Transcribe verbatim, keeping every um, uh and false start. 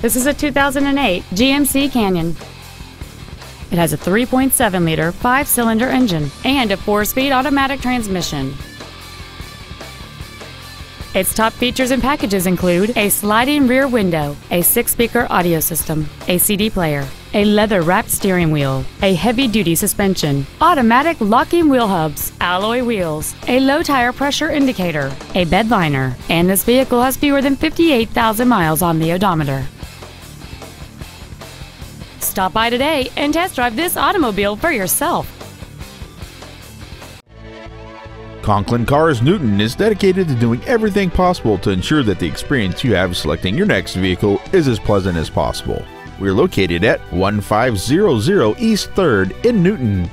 This is a two thousand eight G M C Canyon. It has a three point seven liter five-cylinder engine and a four-speed automatic transmission. Its top features and packages include a sliding rear window, a six-speaker audio system, a C D player, a leather-wrapped steering wheel, a heavy-duty suspension, automatic locking wheel hubs, alloy wheels, a low-tire pressure indicator, a bed liner, and this vehicle has fewer than fifty-eight thousand miles on the odometer. Stop by today and test drive this automobile for yourself. Conklin Cars Newton is dedicated to doing everything possible to ensure that the experience you have selecting your next vehicle is as pleasant as possible. We're located at fifteen hundred East third in Newton.